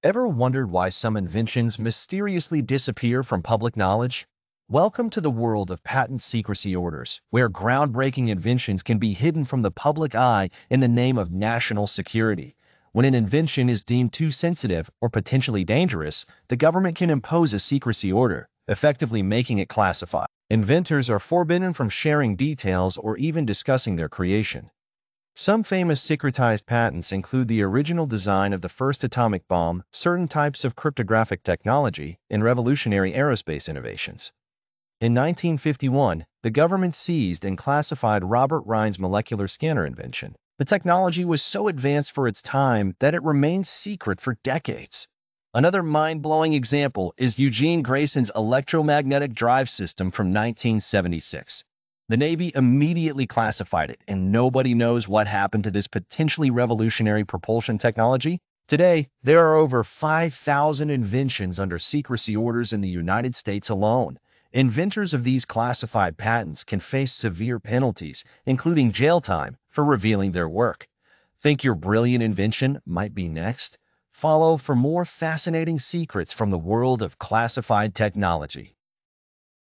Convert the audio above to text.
Ever wondered why some inventions mysteriously disappear from public knowledge? Welcome to the world of patent secrecy orders, where groundbreaking inventions can be hidden from the public eye in the name of national security. When an invention is deemed too sensitive or potentially dangerous, the government can impose a secrecy order, effectively making it classified. Inventors are forbidden from sharing details or even discussing their creation. Some famous secretized patents include the original design of the first atomic bomb, certain types of cryptographic technology, and revolutionary aerospace innovations. In 1951, the government seized and classified Robert Rines' molecular scanner invention. The technology was so advanced for its time that it remained secret for decades. Another mind-blowing example is Eugene Grayson's electromagnetic drive system from 1976. The Navy immediately classified it, and nobody knows what happened to this potentially revolutionary propulsion technology. Today, there are over 5,000 inventions under secrecy orders in the United States alone. Inventors of these classified patents can face severe penalties, including jail time, for revealing their work. Think your brilliant invention might be next? Follow for more fascinating secrets from the world of classified technology.